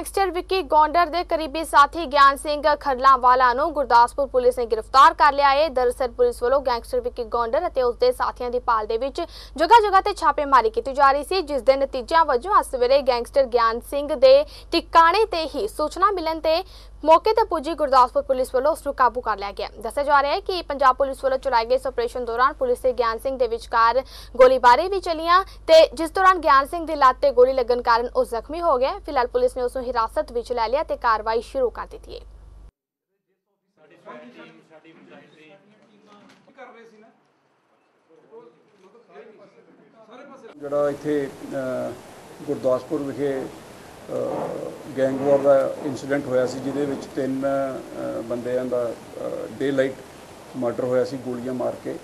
Gangster Vicky Gounder ਦੇ ਕਰੀਬੀ ਸਾਥੀ ਗਿਆਨ ਸਿੰਘ ਖਰਲਾਂਵਾਲਾ ਨੂੰ ਗੁਰਦਾਸਪੁਰ ਪੁਲਿਸ ਨੇ ਗ੍ਰਿਫਤਾਰ ਕਰ ਲਿਆ ਹੈ। ਦਰਅਸਲ ਪੁਲਿਸ ਵੱਲੋਂ ਗੈਂਗਸਟਰ ਵਿੱਕੀ ਗੌਂਡਰ ਅਤੇ ਉਸ ਦੇ ਸਾਥੀਆਂ ਦੀ ਭਾਲ ਦੇ ਵਿੱਚ ਜਗ੍ਹਾ-ਜਗ੍ਹਾ ਤੇ ਛਾਪੇਮਾਰੀ ਕੀਤੀ ਜਾ ਰਹੀ ਸੀ, ਜਿਸ ਦੇ ਨਤੀਜਿਆਂ ਵਜੋਂ ਅੱਜ ਸਵੇਰੇ ਗੈਂਗਸਟਰ ਗਿਆਨ ਸਿੰਘ ਦੇ ਟਿਕਾਣੇ ਤੇ ਹੀ ਸੂਚਨਾ ਮਿਲਣ ਤੇ मौके पर पुजी गुरदासपुर पुलिस वालों उसनू काबू कर लिया गया। दस्या जा रहा है कि पंजाब पुलिस वालों चलाए गए इस ऑपरेशन दौरान पुलिस से ज्ञान सिंह दे विचकार गोलीबारी भी चलियां, जिस दौरान ज्ञान सिंह दी लात ते गोली लगन कारण वह जख्मी हो गया। फिलहाल पुलिस ने उसनू हिरासत विच लै लिया ते कार्रवाई शुरू कर दी है। जिहड़ा इत्थे गुरदासपुर विखे ਗੈਂਗ ਵਾਰ ਦਾ ਇਨਸੀਡੈਂਟ ਹੋਇਆ ਸੀ, ਜਿਹਦੇ ਵਿੱਚ 3 ਬੰਦਿਆਂ ਦਾ ਡੇ ਲਾਈਟ ਮਰਡਰ ਹੋਇਆ ਸੀ ਗੋਲੀਆਂ ਮਾਰ ਕੇ।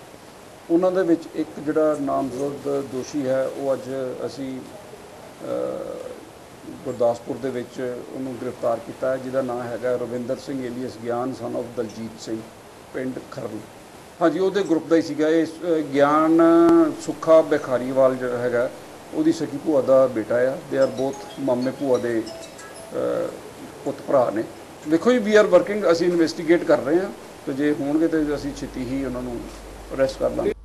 ਉਹਨਾਂ ਦੇ ਵਿੱਚ ਇੱਕ ਜਿਹੜਾ ਨਾਮਜ਼ਦ ਦੋਸ਼ੀ ਹੈ, ਉਹ ਅੱਜ ਅਸੀਂ ਗੁਰਦਾਸਪੁਰ ਦੇ ਵਿੱਚ ਉਹਨੂੰ ਗ੍ਰਿਫਤਾਰ ਕੀਤਾ ਹੈ, ਜਿਹਦਾ ਨਾਂ ਹੈਗਾ ਰਵਿੰਦਰ ਸਿੰਘ ਏਲੀਅਸ ਗਿਆਨ ਸਨ ਆਫ ਦਲਜੀਤ ਸਿੰਘ, ਪਿੰਡ ਖਰਲ। ਹਾਂਜੀ, ਉਹਦੇ ਗਰੁੱਪ ਦਾ ਹੀ ਸੀਗਾ। ਇਸ ਗਿਆਨ ਸੁੱਖਾ ਬਿਖਾਰੀਵਾਲ ਜਿਹੜਾ ਹੈਗਾ ਉਹਦੀ ਸਕੀ ਭੂਆ ਦਾ ਬੇਟਾ ਆ। ਦੇ ਆਰ ਬੋਥ ਮਾਮੇ ਭੂਆ ਦੇ ਪੁੱਤ ਭਰਾ ਨੇ। ਦੇਖੋ ਜੀ, ਵੀ ਆਰ ਵਰਕਿੰਗ, ਅਸੀਂ ਇਨਵੈਸਟੀਗੇਟ ਕਰ ਰਹੇ ਹਾਂ, ਤੇ ਜੇ ਹੋਣਗੇ ਤੇ ਅਸੀਂ ਛੇਤੀ ਹੀ ਉਹਨਾਂ ਨੂੰ ਅਰੈਸਟ ਕਰ ਲਾਂਗੇ।